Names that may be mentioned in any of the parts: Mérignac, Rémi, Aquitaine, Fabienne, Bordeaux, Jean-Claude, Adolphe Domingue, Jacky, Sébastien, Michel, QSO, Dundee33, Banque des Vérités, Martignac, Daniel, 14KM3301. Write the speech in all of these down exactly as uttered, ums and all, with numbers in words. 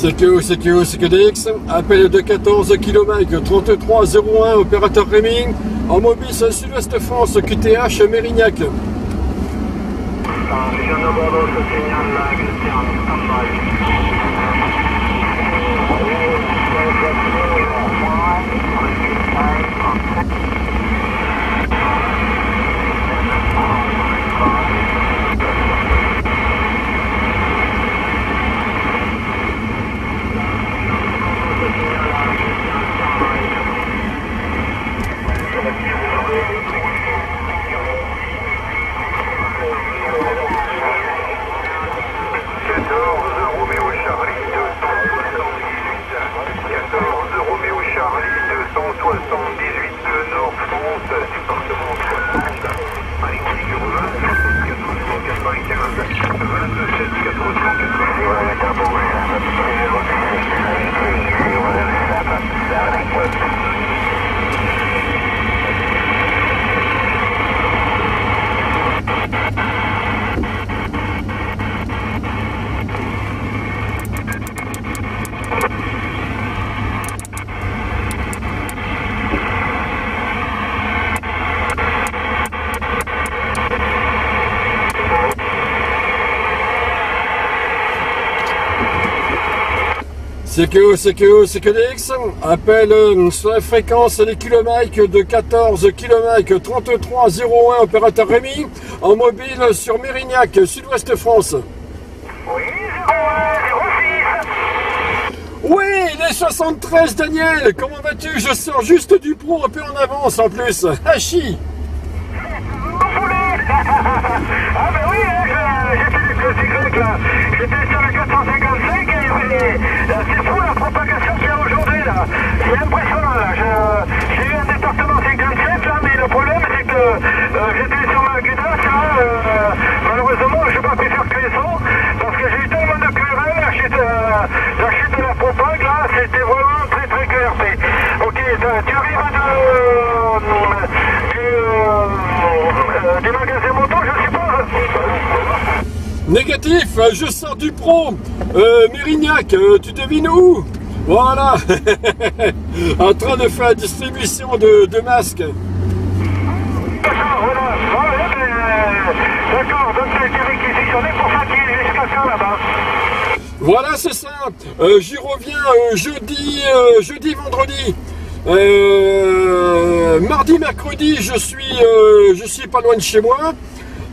C Q O, C Q O, C Q D X, appel de quatorze kilomètres trente-trois zéro un, opérateur Rémi, en mobile Sud-Ouest France, Q T H Mérignac. C Q O, C Q O, C Q D X, appel sur la fréquence des kilomètres de quatorze kilomètres trente-trois zéro un, opérateur Rémi, en mobile sur Mérignac, Sud-Ouest France. Oui, zéro un zéro six. Oui, les soixante-treize, Daniel, comment vas-tu? Je sors juste du pro, un peu en avance en plus. Hachi. Ah ben oui, j'étais du grec là, j'étais sur la quatre cent cinquante-cinq et c'est fou la propagation qu'il y a aujourd'hui là, c'est impressionnant là, j'ai eu un département cinquante-sept là, mais le problème c'est que euh, j'étais sur ma guidasse là, euh, malheureusement je n'ai pas pu faire Q S O parce que j'ai eu tellement de Q R M, la chute, euh, la chute de la propag là, c'était vraiment très très Q R P. Ok, tu arrives de, euh, du, euh, du magasin moto je suppose? Négatif, je sors du pro, euh, Mérignac, euh, tu devines où? Voilà, en train de faire la distribution de, de masques. D'accord, voilà, ouais, mais... d'accord, donc tu es réquisitionné pour ça qu'il est jusqu'à quand là-bas? Voilà, c'est ça, euh, j'y reviens euh, jeudi, euh, jeudi, vendredi. Euh, mardi, mercredi, je suis, euh, je suis pas loin de chez moi.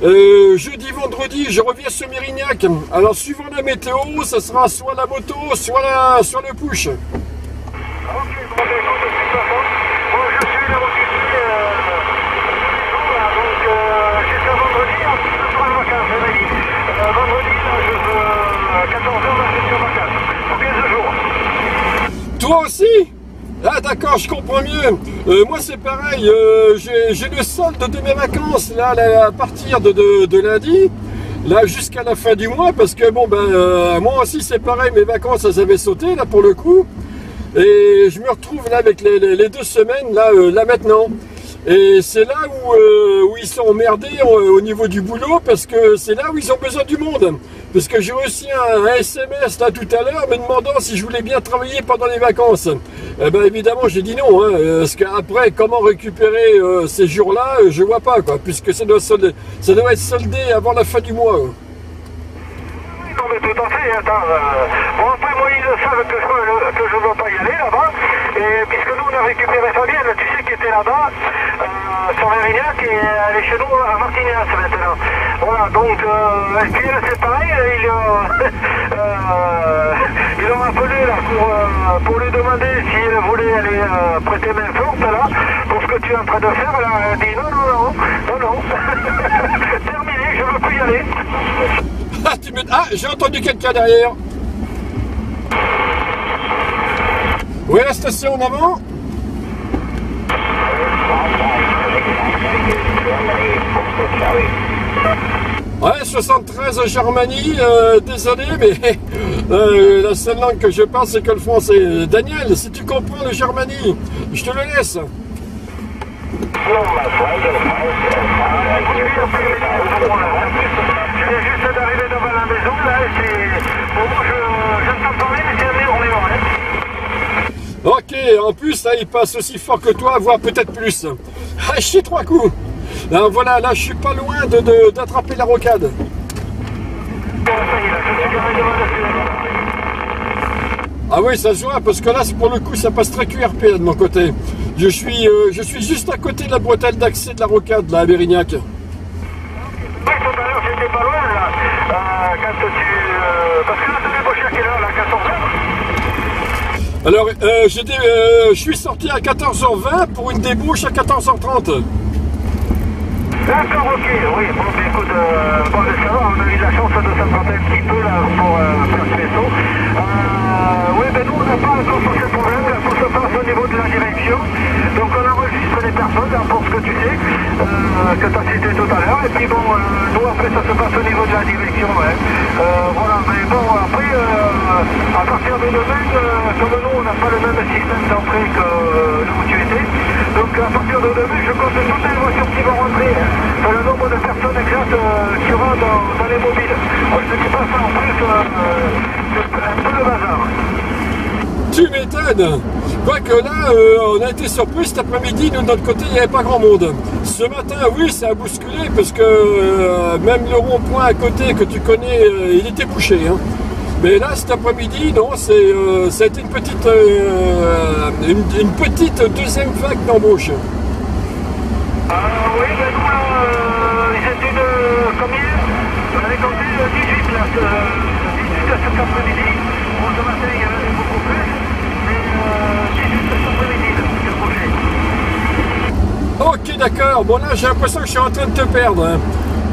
Euh, jeudi, vendredi, je reviens sur Mérignac. Alors, suivant la météo, ça sera soit la moto, soit, la, soit le push. Ok, bon, écoute, de toute façon, bon, je suis là aussi, donc jusqu'à vendredi, on peut prendre les vacances, Rémi. Vendredi, à quatorze heures, on va sur vacances, pour quinze jours. Toi aussi? Ah d'accord, je comprends mieux. Euh, moi c'est pareil, euh, j'ai le solde de mes vacances là, là à partir de, de, de lundi, là jusqu'à la fin du mois, parce que bon ben euh, moi aussi c'est pareil, mes vacances elles avaient sauté là pour le coup, et je me retrouve là avec les, les, les deux semaines là, euh, là maintenant, et c'est là où, euh, où ils sont emmerdés euh, au niveau du boulot, parce que c'est là où ils ont besoin du monde, parce que j'ai reçu un, un S M S là tout à l'heure me demandant si je voulais bien travailler pendant les vacances. Eh ben évidemment j'ai dit non, hein, parce qu'après comment récupérer euh, ces jours-là, je vois pas quoi, puisque ça doit, solder, ça doit être soldé avant la fin du mois. Hein. Non mais tout à fait, attends, euh, bon après moi ils savent que je, que je veux pas y aller là-bas, et puisque nous on a récupéré Fabienne, tu sais qui était là-bas, euh, sur Mérignac, et elle est chez nous à Martignac maintenant. Voilà, donc euh, et puis c'est pareil, ils euh, euh, ils l'ont appelé là pour, euh, pour lui demander si elle voulait aller euh, prêter main forte là, pour ce que tu es en train de faire, elle a dit non, non, non, non, non, terminé, je veux plus y aller. Ah, tu me... ah j'ai entendu quelqu'un derrière. Où est la station en avant? Ouais, soixante-treize Germanie, euh, désolé, mais euh, la seule langue que je parle, c'est que le français. Daniel, si tu comprends le Germanie, je te le laisse. Je viens juste d'arriver devant la maison, là, et c'est... Bon, moi, je ne t'en parlais, mais c'est un en plus, hein, il passe aussi fort que toi, voire peut-être plus. Ah, chier trois coups. Là, voilà, là, je suis pas loin de, de, d'attraper la rocade. Ah oui, ça se voit, parce que là, pour le coup, ça passe très Q R P, là, de mon côté. Je suis, euh, je suis juste à côté de la bretelle d'accès de la rocade, là, à Mérignac. Oui, tout à l'heure, j'étais pas loin, là. Euh, quand tu... Euh, parce que là, tu débouches à quelle heure, là, quatorze heures? Alors, euh, je euh, suis sorti à quatorze heures vingt pour une débouche à quatorze heures trente. D'accord, ok, oui, bon, écoute, euh, bon, le savoir, on a eu la chance de s'attraper un petit peu, là, pour faire ce vaisseau. Euh, oui, ben nous, on n'a pas encore sur ce problème, là, faut se passer au niveau de la direction. Donc, on enregistre les personnes, là, pour ce que tu sais, euh, que tu as cité tout à l'heure. Et puis, bon, euh, nous, après, ça se passe au niveau de la direction, ouais. Euh, voilà, mais bon, après, euh, à partir de demain, euh, comme nous, on n'a pas le même système d'entrée que là où tu étais. Donc, à partir de demain, je compte toutes les voitures qui vont rentrer. Pour le nombre de personnes exactes euh, qui rentrent dans, dans les mobiles. Moi, je ne dis pas ça en plus, euh, c'est un peu le bazar. Tu m'étonnes. Quoique là, euh, on a été surpris cet après-midi, nous de notre côté, il n'y avait pas grand monde. Ce matin, oui, ça a bousculé parce que euh, même le rond-point à côté que tu connais, euh, il était bouché. Hein. Mais là, cet après-midi, non, c'est, euh, ça a été une petite, euh, une, une petite deuxième vague d'embauche. Euh, oui, ben nous, là, euh, ils étaient de combien? On avait compté le dix-huit, là, le dix-huit cet après-midi. Bon, ce matin, il y avait beaucoup plus, mais euh, dix-huit cet après-midi, là, c'est le projet. Ok, d'accord. Bon, là, j'ai l'impression que je suis en train de te perdre. Hein.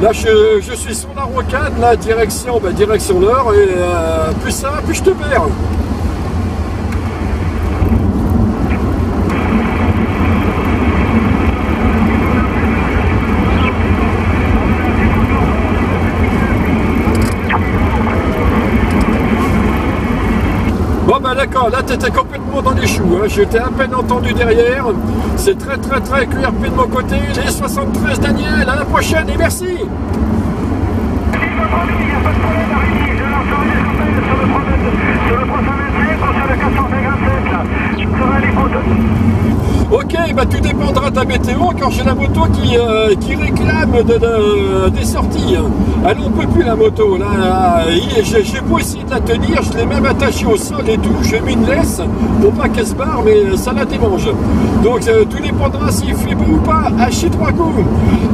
Là, je, je suis sur la rocade, là, direction, ben, direction nord, et euh, plus ça, plus je te perds. D'accord, là tu étais complètement dans les choux, hein. J'étais à peine entendu derrière, c'est très très très Q R P de mon côté, les soixante-treize Daniel, à la prochaine et merci. Si votre ami, il n'y a pas de problème à Rémi, je lancerai les appels sur le trois cent vingt-cinq ou sur le quatre cent cinquante-sept là, je ferai les photos. Ok, bah tout dépendra de la météo quand j'ai la moto qui, euh, qui réclame de, de, des sorties. Elle n'en peut plus la moto, là, j'ai beau essayer de la tenir, je l'ai même attachée au sol et tout, j'ai mis une laisse pour pas qu'elle se barre, mais ça la démange. Donc euh, tout dépendra s'il fait beau ou pas, hachez trois coups,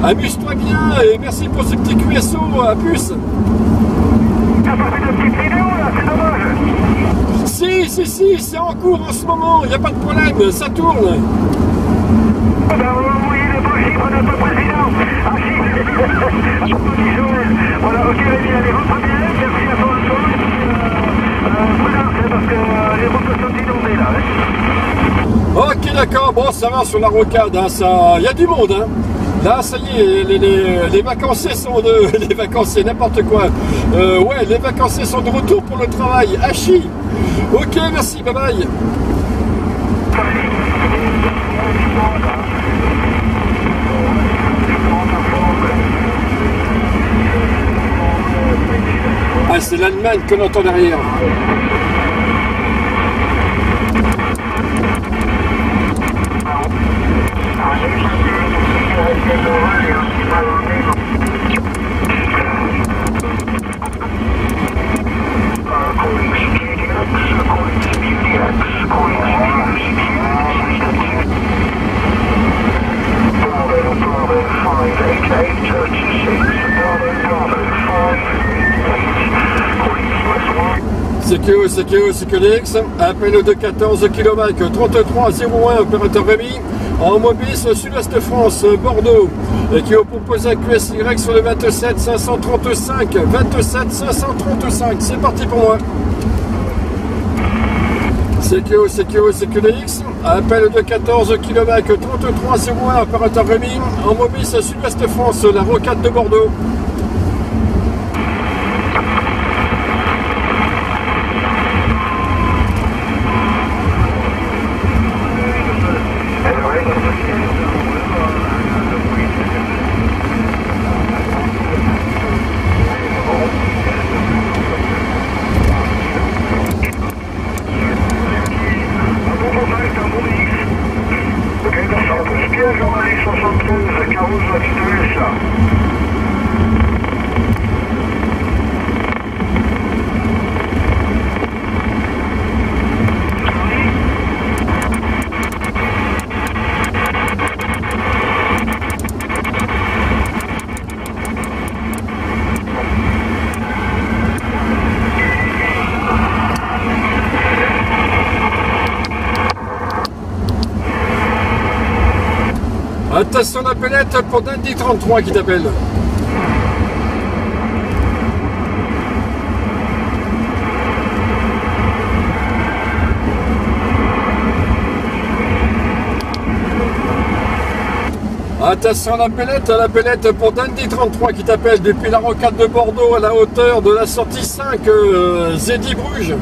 amuse-toi bien et merci pour ce petit Q S O à puce. T'as pas fait de petite vidéo là, c'est dommage. Si, si, si, c'est en cours en ce moment, il n'y a pas de problème, ça tourne. Ben, on va envoyer le beau chiffre de notre président, Achille, Anthony Joël. Voilà, ok, Rémi, allez, rentre bien, merci à toi, Antoine. Euh, euh, prudence, parce que euh, les routes sont inondées là. Hein. Ok, d'accord, bon, ça va sur la rocade, hein, ça... il y a du monde, hein. Là, ça y est, les, les, les vacanciers sont de... Les vacanciers, n'importe quoi. Euh, ouais, les vacanciers sont de retour pour le travail. Hachi. Ok, merci, bye bye. Ah, c'est l'Allemagne qu'on entend derrière. C'est que, c'est que, c'est que l'ex, appel au deux cent quatorze kilomètres, trente-trois zéro un, opérateur Rémi, en mobile sud-ouest de France, Bordeaux, et qui propose un Q S Y sur le vingt-sept cinq cent trente-cinq, vingt-sept cinq cent trente-cinq, c'est parti pour moi. C Q O, C Q O, C Q D X, appel de quatorze kilomètres, trente-trois zéro un, opérateur Rémi, en mobile sud-ouest France, la rocade de Bordeaux. We'll be Attention d'appelette pour Dundee trente-trois qui t'appelle. Attention à la pellette, à la pellette pour Dundee trente-trois qui t'appelle depuis la rocade de Bordeaux à la hauteur de la sortie cinq euh, Zédi Bruges.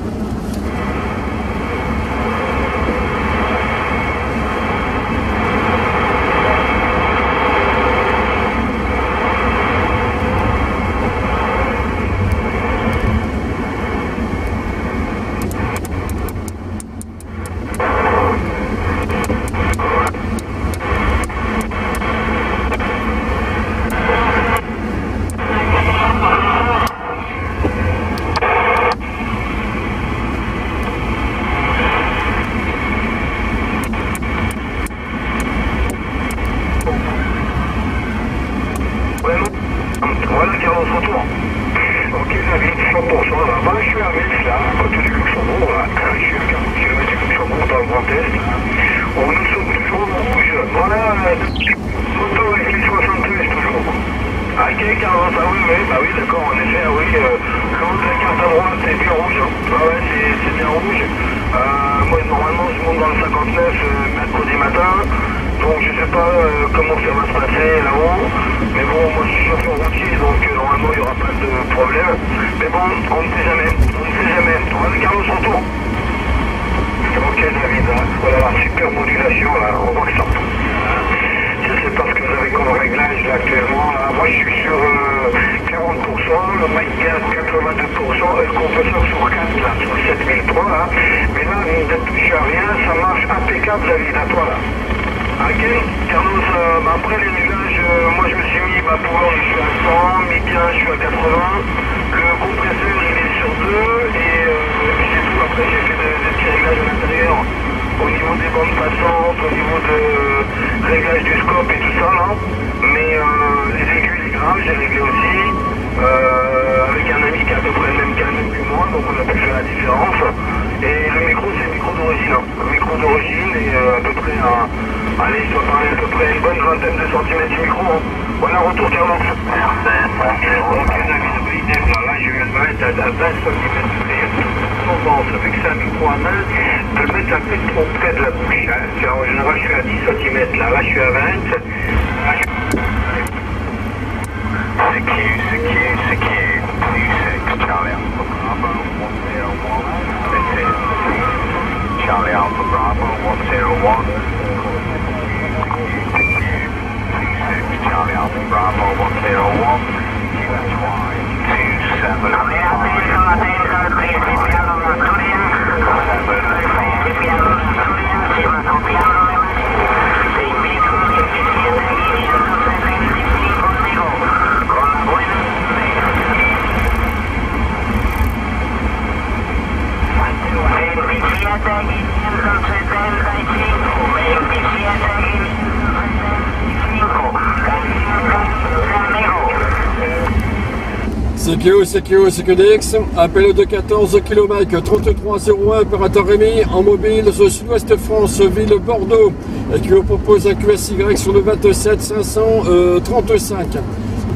C Q O, C Q D X, appel de quatorze kilomètres trente-trois zéro un, opérateur Rémi, en mobile, sud-ouest France, ville Bordeaux, qui vous propose un Q S Y sur le vingt-sept cinq cent trente-cinq.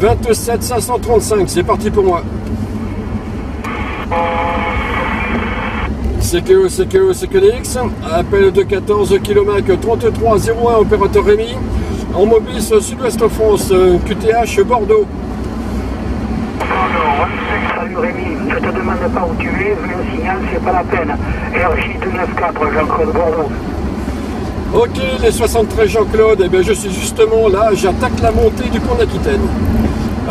vingt-sept cinq cent trente-cinq, c'est parti pour moi. C Q O, C Q O, C Q D X, appel de quatorze kilomètres trente-trois zéro un, opérateur Rémi, en mobile, sud-ouest France, Q T H Bordeaux. Rémi, je te demande pas où tu es, vu le signal, c'est pas la peine. R J deux cent quatre-vingt-quatorze, Jean-Claude Bordeaux. Ok, les soixante-treize Jean-Claude, eh bien je suis justement là, j'attaque la montée du pont d'Aquitaine.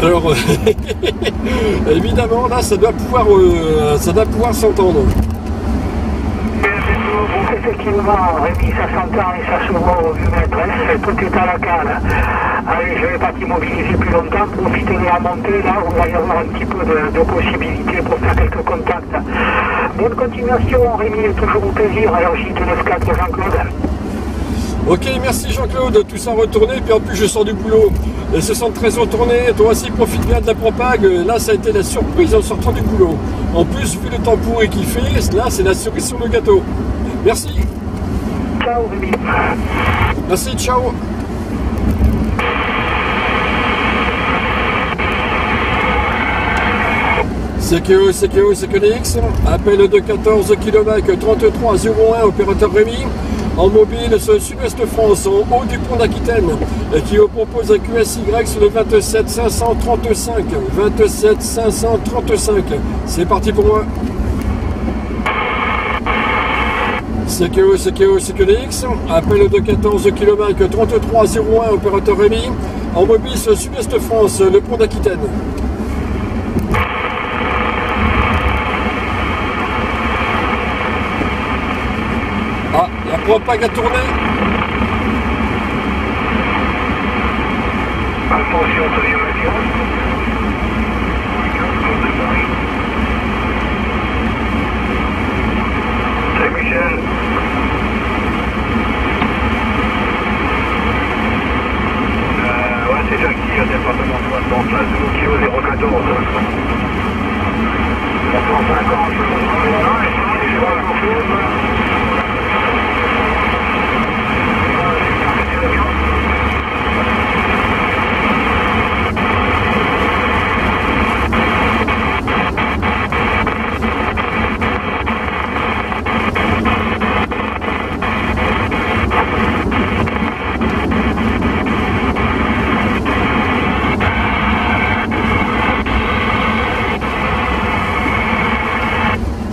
Alors, évidemment, là, ça doit pouvoir, euh, ça doit pouvoir s'entendre. Effectivement, Rémi, ça s'entend et ça se voit au vue-maîtresse, tout est à la cale. Allez, je ne vais pas t'immobiliser plus longtemps, profitez de la montée, là on va y avoir un petit peu de, de possibilités pour faire quelques contacts. Bonne continuation, Rémi, toujours au plaisir, alors J deux cent quatre-vingt-quatorze Jean-Claude. Ok, merci Jean-Claude, tous en retournés, puis en plus je sors du boulot. Et ce sont très retournés, toi aussi profite bien de la propag, là ça a été la surprise en sortant du boulot. En plus, vu le temps pourri qu'il fait, là c'est la cerise sur le gâteau. Merci. Ciao Rémi. Merci, ciao. C Q O, C Q O, C Q D X, appel de quatorze kilomètres trente-trois zéro un, opérateur Rémi, en mobile sur le sud-ouest de France, en haut du pont d'Aquitaine, qui vous propose un Q S Y sur le vingt-sept cinq cent trente-cinq. vingt-sept cinq cent trente-cinq, c'est parti pour moi. C Q O, C Q O, C Q D X, appel de quatorze kilomètres trente-trois zéro un, opérateur Rémi, en mobile sur le sud-ouest de France, le pont d'Aquitaine. Ah, la propag a tourné. Attention, deuxième avion. C'est Michel. Euh, ouais, c'est Jacky, au département soixante, place de l'O K I O zéro quatorze. cent cinquante, je vais voir la confiance.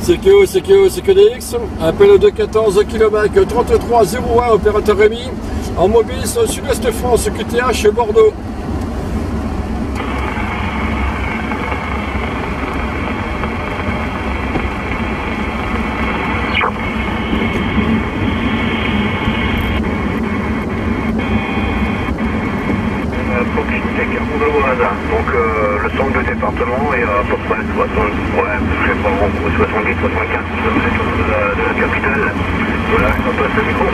C Q O, C Q O, C Q D X, appel de quatorze kilomètres trente-trois zéro un, opérateur Rémi, en mobile sud-ouest France, Q T H Bordeaux. Donc euh, le centre de département est à peu près soixante, ouais, je sais pas, en gros soixante-dix à soixante-quinze km de la, de la capitale. Voilà, on passe le micro.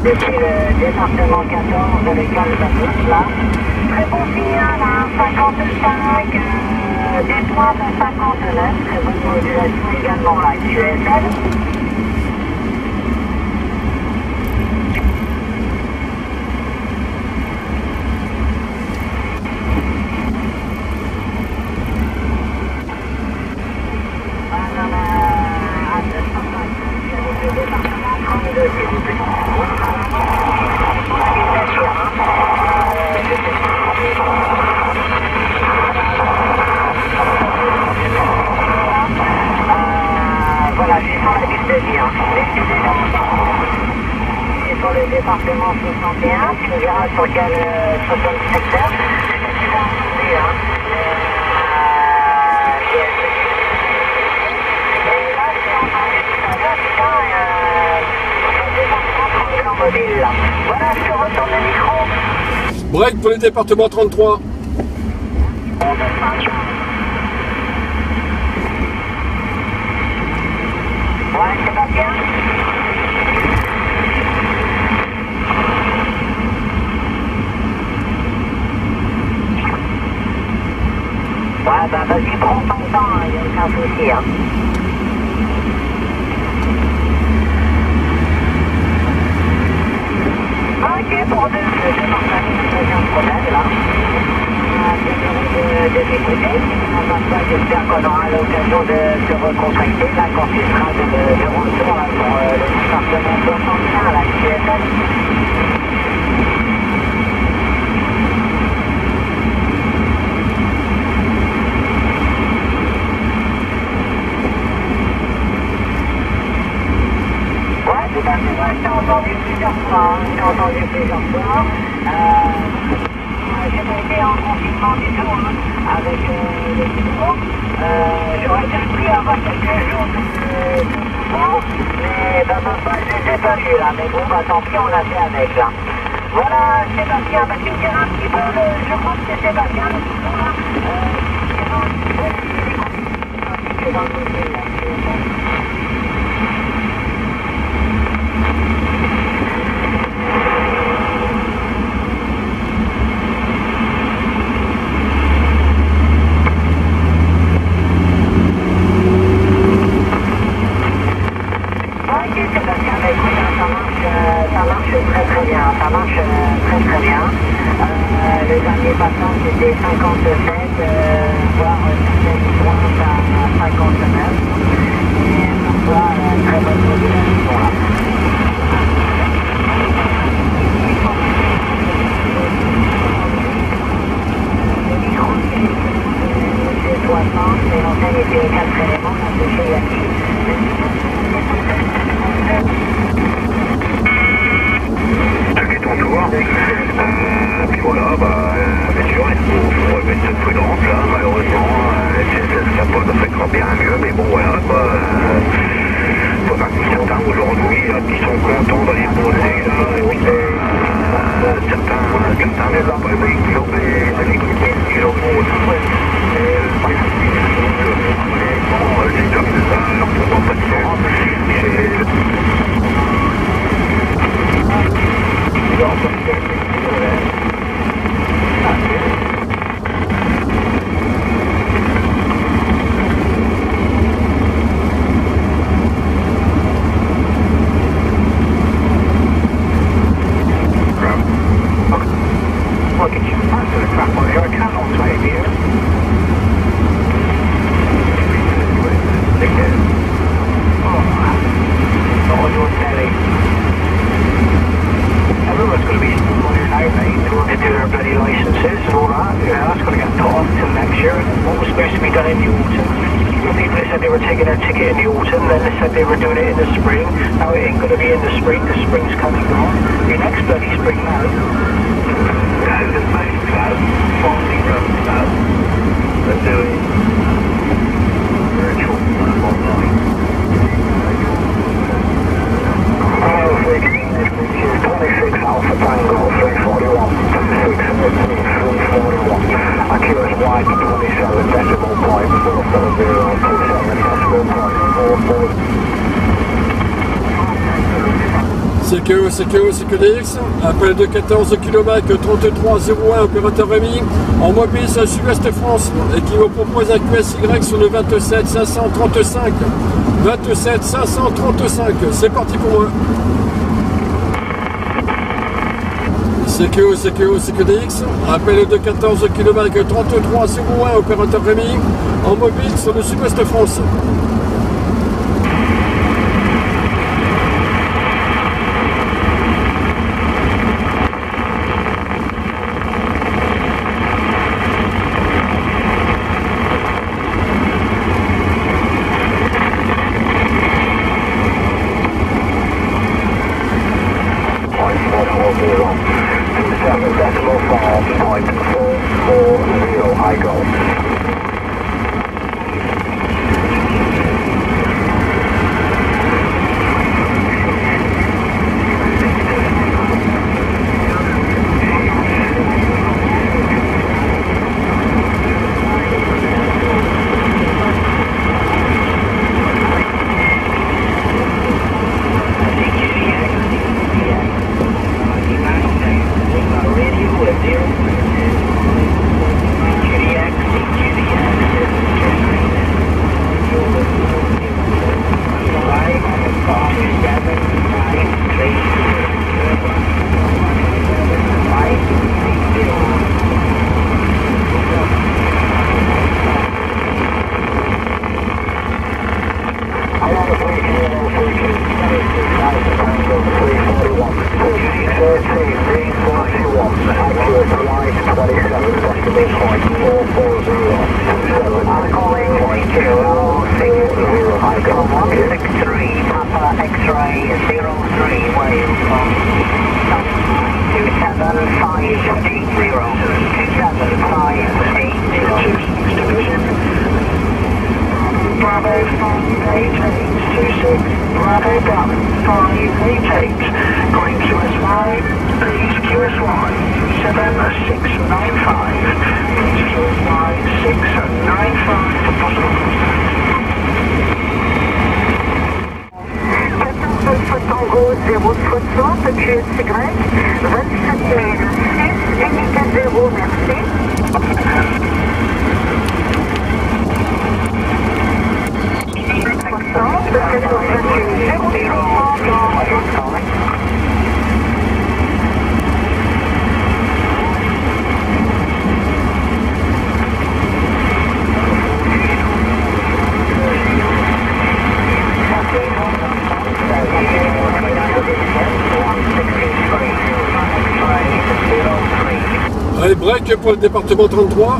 Depuis le département quatorze de l'école de là. Très bon signal à cinquante-cinq, euh, des points de cinquante-neuf, très bonne modulation également à Q S L. Département soixante et un, tu nous verras sur quel secteur. Tu vas retrouver, hein. Et là, je t'ai entendu tout à l'heure, putain, euh, département trente-deux en mobile, là. Voilà, je te retourne le micro. Break pour le département trente-trois. Ouais, Sébastien. Ouais, bah vas-y, prends ton temps, il n'y a aucun souci. Hein. Ok, pour deux, je vais partager une région de problème, là. Désolé de m'écouter. J'espère qu'on aura l'occasion de se recontracter, là, quand tu seras de, de, de retour, là, pour euh, le département soixante et un, là, qui est là. Tout à fait, moi je t'ai entendu plusieurs fois, hein. Je t'ai entendu plusieurs fois. Euh, j'ai été en enfants, mais bah papa je les ai pas eu là, mais bon bah tant pis on a fait avec là. Voilà Sébastien, bah tu me diras un petit peu, le, je crois que c'est Sébastien le petit peu là, euh, c'est dans le côté là. C Q O C Q D X, appel de quatorze kilomètres trente-trois zéro un, opérateur Rémi, en mobile sud-ouest France, et qui vous propose un Q S Y sur le vingt-sept cinq cent trente-cinq. vingt-sept cinq cent trente-cinq, c'est parti pour eux. C Q O C Q D X, appel de quatorze kilomètres trente-trois zéro un, opérateur Rémi, en mobile sur le sud-ouest France. Bravo, five, eight, eight, two, six. Bravo Bravo, five eight eight, going Q S Y, please Q S Y seven six nine five, please Q S Y six nine five for possible quatorze Tango zéro soixante, Q S Y, vingt-sept mille six, unité zéro, merci. Allez, break pour le département trente-trois.